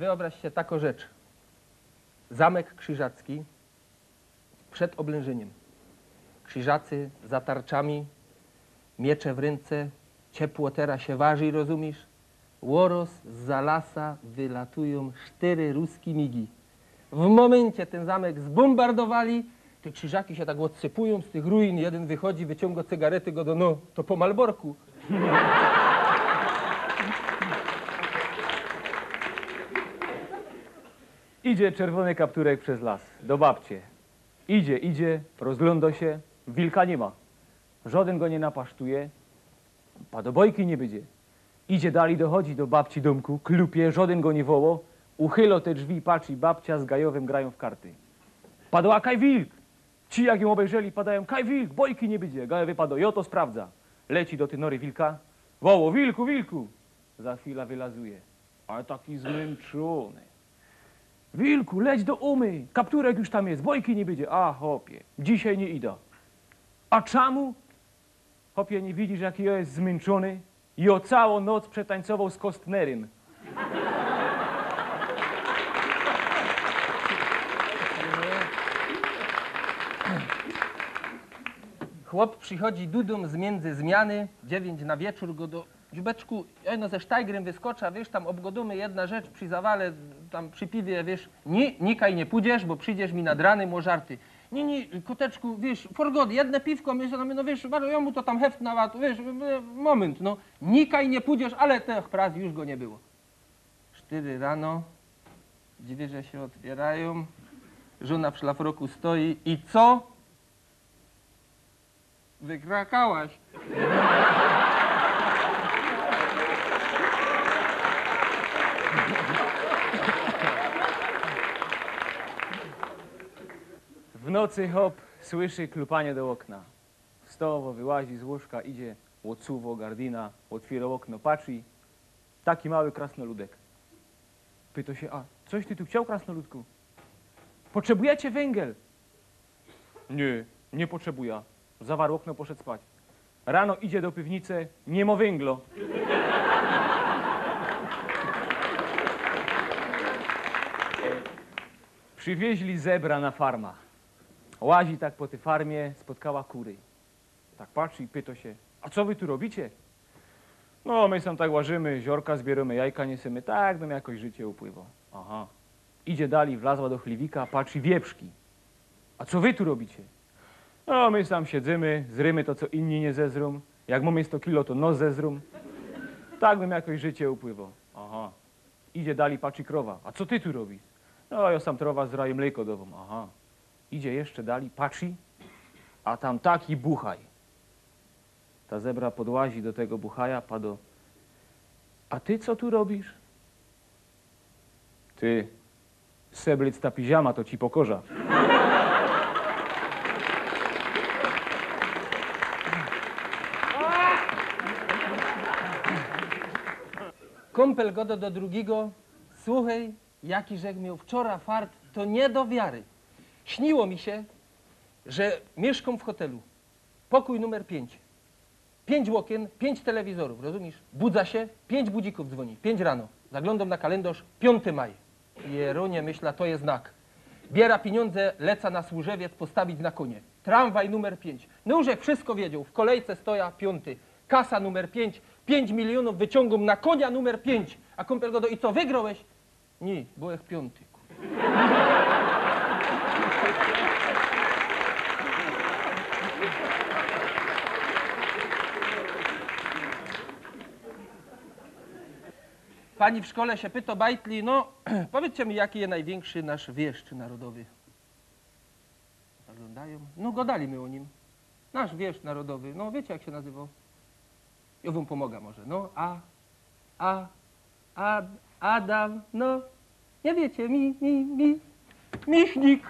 Wyobraź się taką rzecz. Zamek Krzyżacki przed oblężeniem. Krzyżacy za tarczami, miecze w ręce, ciepło teraz się waży, rozumiesz? Łoros zza lasa wylatują 4 ruskie migi. W momencie ten zamek zbombardowali, te krzyżaki się tak odsypują z tych ruin, jeden wychodzi, wyciąga cygarety, go do no, to po Malborku. Idzie czerwony kapturek przez las, do babcie. Idzie, idzie, rozgląda się, wilka nie ma. Żaden go nie napasztuje, padobojki nie będzie. Idzie dalej, dochodzi do babci domku, klupie, żaden go nie woło. Uchylo te drzwi, patrzy, babcia z Gajowym grają w karty. Padła kaj wilk! Ci jak ją obejrzeli, padają, kaj wilk, bojki nie będzie. Gajowy padł, jo to sprawdza. Leci do tynory wilka, woło, wilku, wilku! Za chwilę wylazuje, ale taki zmęczony. Wilku, leć do umy, kapturek już tam jest, bojki nie będzie. A, hopie, dzisiaj nie idę. A czemu? Hopie, nie widzisz, jaki ja jest zmęczony? I o całą noc przetańcował z Kostnerym. Chłop przychodzi dudą z między zmiany, 9 na wieczór go do... Dziubeczku, no ze sztajgrem wyskocza, wiesz, tam obgodumy jedna rzecz przy zawale, tam przy piwie, wiesz, nikaj nie pójdziesz, bo przyjdziesz mi nad rany, młożarty. Nie, koteczku, wiesz, forgot, jedne piwko, no wiesz, ja mu to tam heft na ład, wiesz, moment, no, nikaj nie pójdziesz, ale tych prac już go nie było. 4 rano, drzwi się otwierają, żona w szlafroku stoi i co? Wykrakałaś. W nocy hop słyszy klupanie do okna. Wstowo wyłazi z łóżka, idzie, łocuwo, gardina, otwiera okno, patrzy. Taki mały krasnoludek. Pyta się, a coś ty tu chciał, krasnoludku? Potrzebujecie węgiel? Nie, nie potrzebuję. Zawarł okno, poszedł spać. Rano idzie do piwnicy, nie ma węglo. Przywieźli zebra na farmę. Łazi tak po tej farmie, spotkała kury. Tak patrzy i pyta się, a co wy tu robicie? No, my sam tak łażymy, ziorka zbieramy, jajka niesiemy, tak nam jakoś życie upływa. Aha. Idzie dalej, wlazła do chliwika, patrzy wieprzki. A co wy tu robicie? No, my sam siedzimy, zrymy to, co inni nie zezrą. Jak mamy 100 kilo, to no zezrą. Tak nam jakoś życie upływa. Aha. Idzie dalej, patrzy krowa. A co ty tu robisz? No, ja sam trowa zraję mleko dową. Aha. Idzie jeszcze dalej, patrzy, a tam taki buchaj. Ta zebra podłazi do tego buchaja, pado. A ty co tu robisz? Ty, seblic ta piziama to ci pokorza. Kumpel godo do drugiego, słuchaj, jaki żeg miał wczoraj fart, to nie do wiary. Śniło mi się, że mieszkam w hotelu. Pokój numer 5. 5 okien, 5 telewizorów, rozumiesz? Budza się, 5 budzików dzwoni, 5 rano. Zaglądam na kalendarz, 5 maj. Jeronie myśla, to jest znak. Biera pieniądze, leca na Służewiec postawić na konie. Tramwaj numer 5. Nóżek wszystko wiedział, w kolejce stoja 5. Kasa numer 5, 5 milionów wyciągą na konia numer 5. A kumpel go do, i co, wygrałeś? Nie, byłeś 5. Pani w szkole się pyta bajtli, no powiedzcie mi, jaki jest największy nasz wieszcz narodowy. Oglądają, no gadali my o nim. Nasz wieszcz narodowy, no wiecie jak się nazywał? Ja wam pomogę może, no Adam, no nie wiecie, Michnik.